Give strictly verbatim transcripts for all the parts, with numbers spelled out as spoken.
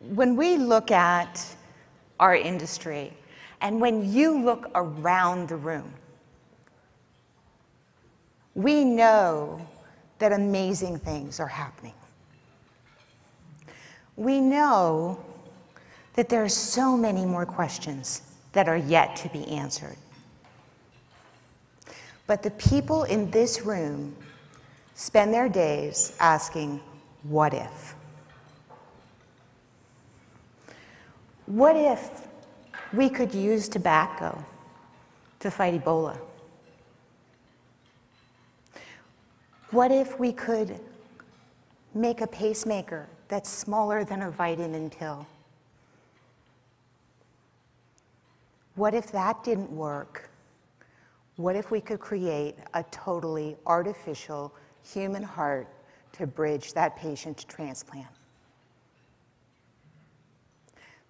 when we look at our industry, and when you look around the room, we know that amazing things are happening. We know that there are so many more questions that are yet to be answered. But the people in this room spend their days asking, what if? What if we could use tobacco to fight Ebola? What if we could make a pacemaker that's smaller than a vitamin pill? What if that didn't work? What if we could create a totally artificial human heart to bridge that patient to transplant?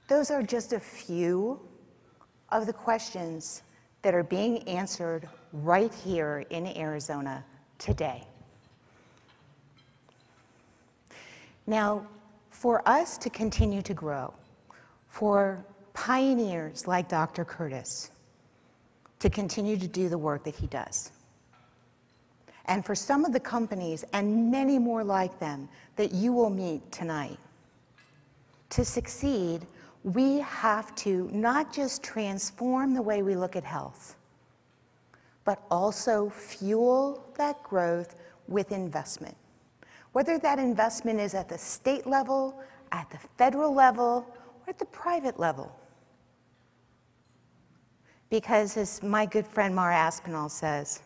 Those are just a few of the questions that are being answered right here in Arizona today. Now, for us to continue to grow, for pioneers like Doctor Curtis to continue to do the work that he does, and for some of the companies and many more like them that you will meet tonight, to succeed, we have to not just transform the way we look at health, but also fuel that growth with investment. Whether that investment is at the state level, at the federal level, or at the private level. Because as my good friend Mara Aspinall says,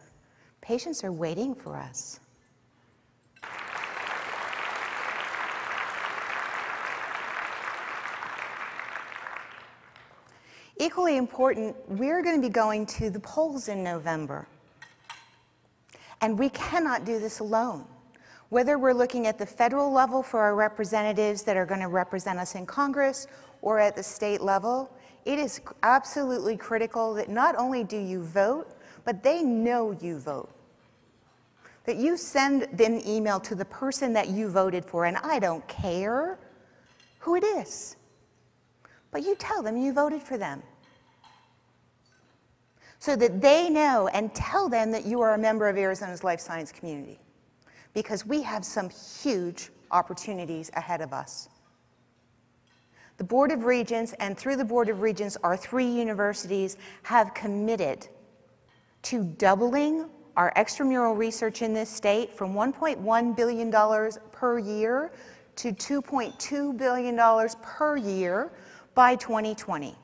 patients are waiting for us. Equally important, we're going to be going to the polls in November. And we cannot do this alone. Whether we're looking at the federal level for our representatives that are going to represent us in Congress or at the state level, it is absolutely critical that not only do you vote, but they know you vote. That you send an email to the person that you voted for, and I don't care who it is, but you tell them you voted for them, so that they know, and tell them that you are a member of Arizona's life science community, because we have some huge opportunities ahead of us. The Board of Regents, and through the Board of Regents, our three universities have committed to doubling our extramural research in this state from one point one billion dollars per year to two point two billion dollars per year by twenty twenty.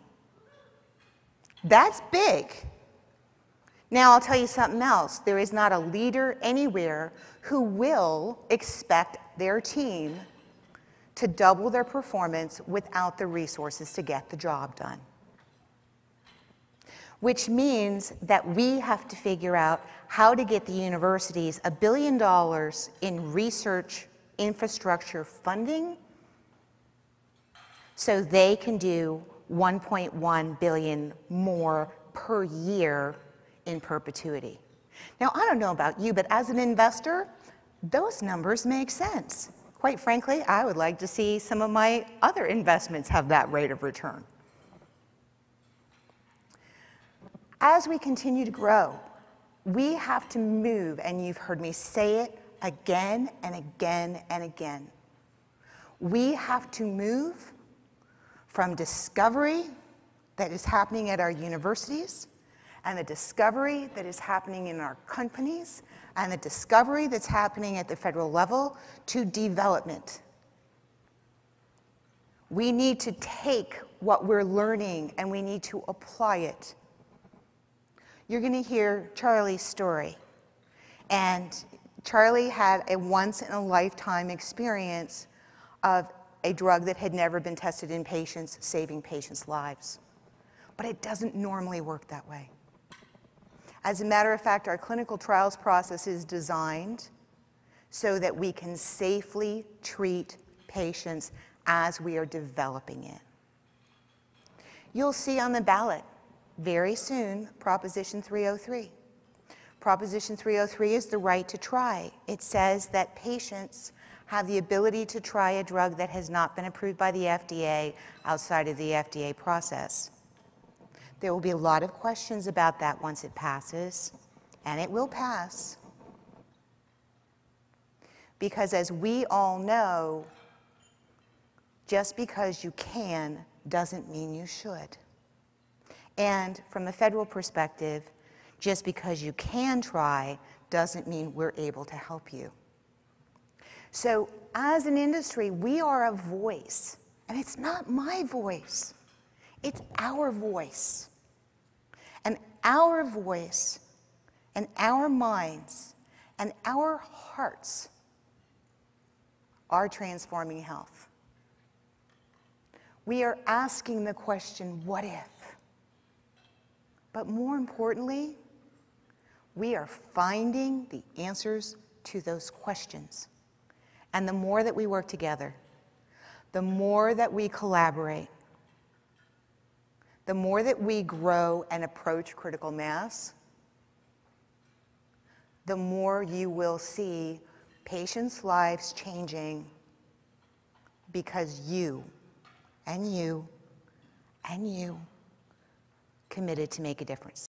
That's big. Now, I'll tell you something else. There is not a leader anywhere who will expect their team to double their performance without the resources to get the job done. Which means that we have to figure out how to get the universities a billion dollars in research infrastructure funding so they can do one point one billion dollars more per year in perpetuity. Now, I don't know about you, but as an investor, those numbers make sense. Quite frankly, I would like to see some of my other investments have that rate of return. As we continue to grow, we have to move, and you've heard me say it again and again and again. We have to move from discovery that is happening at our universities, and the discovery that is happening in our companies, and the discovery that's happening at the federal level, to development. We need to take what we're learning and we need to apply it. You're gonna hear Charlie's story. And Charlie had a once in a lifetime experience of a drug that had never been tested in patients, saving patients' lives. But it doesn't normally work that way. As a matter of fact, our clinical trials process is designed so that we can safely treat patients as we are developing it. You'll see on the ballot very soon Proposition three oh three. Proposition three oh three is the right to try. It says that patients have the ability to try a drug that has not been approved by the F D A outside of the F D A process. There will be a lot of questions about that once it passes, and it will pass. Because as we all know, just because you can doesn't mean you should. And from the federal perspective, just because you can try doesn't mean we're able to help you. So as an industry, we are a voice, and it's not my voice. It's our voice. And our voice, and our minds, and our hearts are transforming health. We are asking the question, what if? But more importantly, we are finding the answers to those questions. And the more that we work together, the more that we collaborate, the more that we grow and approach critical mass, the more you will see patients' lives changing, because you and you and you committed to make a difference.